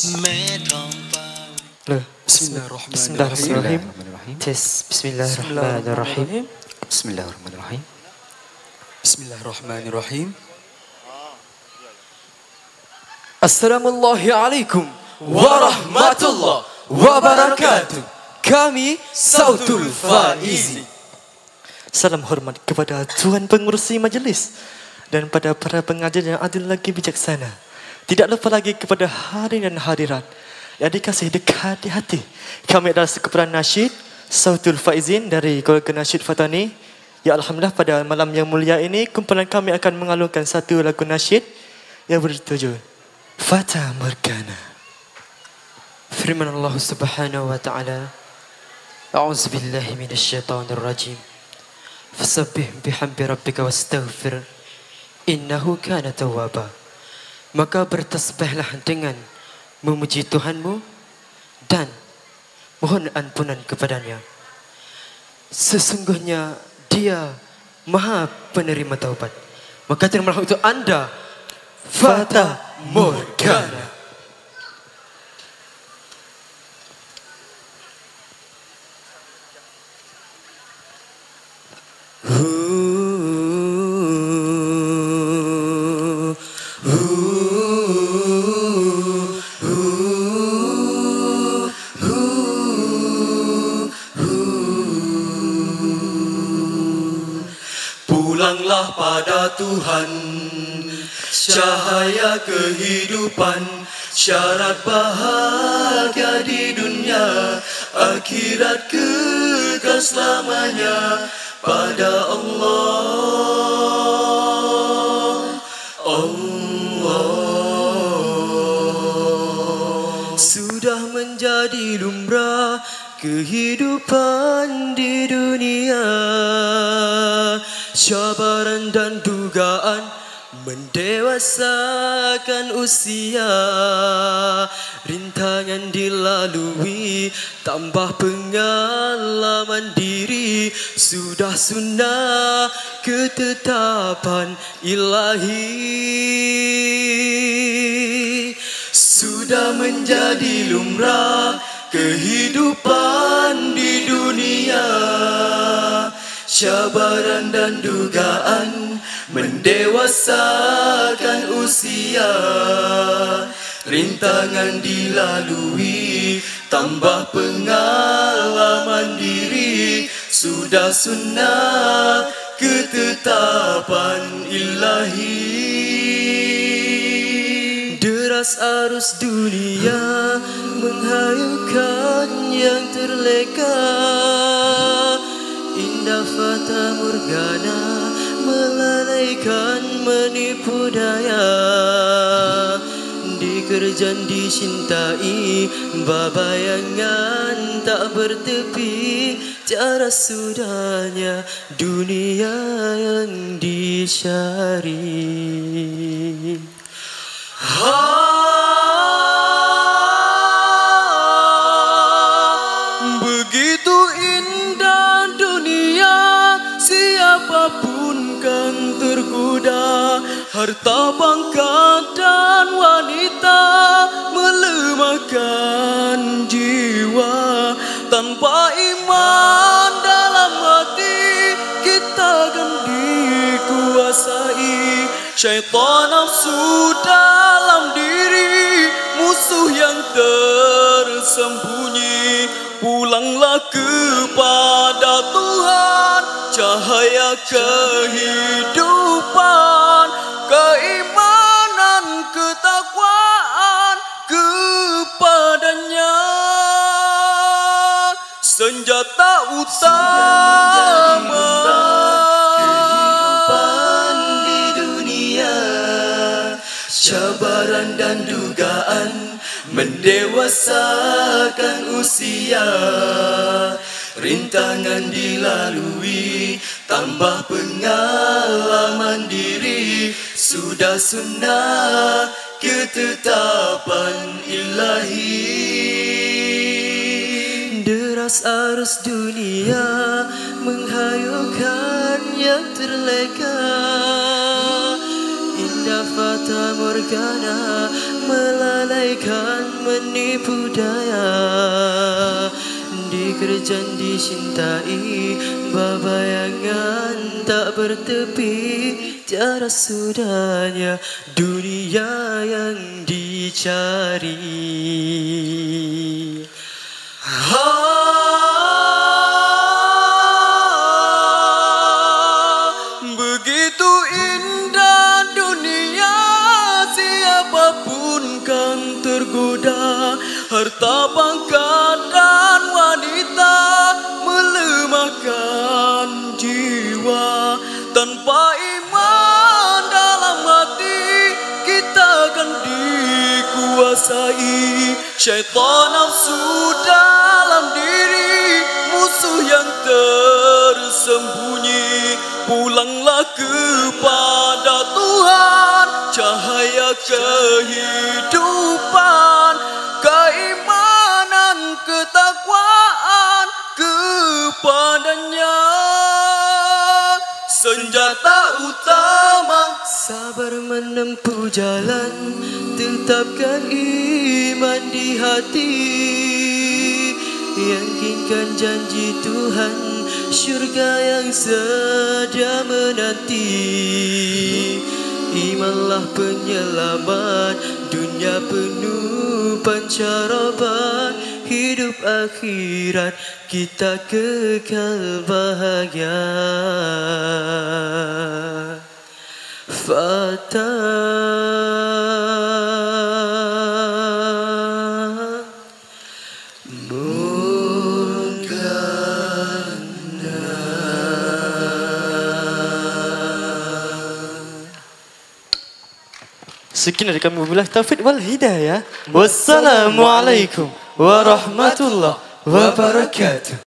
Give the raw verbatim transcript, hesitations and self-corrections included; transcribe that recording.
Loh. Bismillahirrahmanirrahim. Tes. Bismillahirrahmanirrahim. Bismillahirrahmanirrahim. Bismillahirrahmanirrahim. Assalamualaikum warahmatullahi wabarakatuh. Kami Sautul Faizin. Salam hormat kepada Tuan Pengerusi Majelis dan pada para pengajar yang adil lagi bijaksana. Tidak lupa lagi kepada hadirin dan hadirat yang dikasih dekat di hati. Kami adalah sekumpulan nasyid Sautul Faizin dari keluarga nasyid Fatani. Ya, alhamdulillah pada malam yang mulia ini kumpulan kami akan mengalunkan satu lagu nasyid yang berjudul Fatamorgana. Firman Allah Subhanahu wa taala, a'udzubillahi minasyaitonirrajim. Fasabbih bihamdi rabbika wastaghfir innahu kana tawwaba. Maka bertasbihlah dengan memuji Tuhanmu dan mohon ampunan kepadanya. Sesungguhnya Dia Maha Penerima Taubat. Maka terimalah untuk anda Fatamorgana. Pulanglah pada Tuhan, cahaya kehidupan, syarat bahagia di dunia, akhirat kekal selamanya pada Allah. Allah sudah menjadi lumrah kehidupan di dunia, cabaran dan dugaan mendewasakan usia, rintangan dilalui tambah pengalaman diri, sudah sunnah ketetapan ilahi. Sudah menjadi lumrah kehidupan di dunia, cabaran dan dugaan mendewasakan usia, rintangan dilalui tambah pengalaman diri, sudah sunnah ketetapan ilahi. Deras arus dunia menghayukan yang terleka, indah fatamorgana melalaikan menipu daya, dikerjan dicintai babayangan tak bertepi, cara sudahnya dunia yang dicari. Begitu indah dunia, siapapun kan tergoda, harta, pangkat dan wanita melemahkan jiwa. Tanpa iman dalam hati, kita akan dikuasai syaitan nafsu dalam diri, musuh yang tersembunyi. Pulanglah kepada Tuhan, cahaya kehidupan, keimanan, ketakwaan kepadanya, senjata utama kehidupan di dunia, cabaran dan dugaan mendewasakan usia, rintangan dilalui tambah pengalaman diri, sudah sunnah ketetapan ilahi. Deras arus dunia menghayukan yang terleka, indah fatamorgana melalaikan menipu daya, dikerjakan dicintai, babayangan tak bertepi, tiada sudahnya dunia yang dicari. Harta, pangkat, dan wanita melemahkan jiwa. Tanpa iman dalam hati, kita akan dikuasai syaitan nafsu dalam diri, musuh yang tersembunyi. Pulanglah kepada Tuhan, cahaya kehidupan, keimanan, ketakwaan kepadanya. Senjata utama, sabar menempuh jalan, tetapkan iman di hati, yakinkan janji Tuhan, syurga yang sedia menanti. Imanlah penyelamat, dunia penuh pancaroba, hidup akhirat kita kekal bahagia. Fatamorgana. Sekian dari kami, wabillahi taufiq wal hidayah. Wassalamualaikum warahmatullahi wabarakatuh.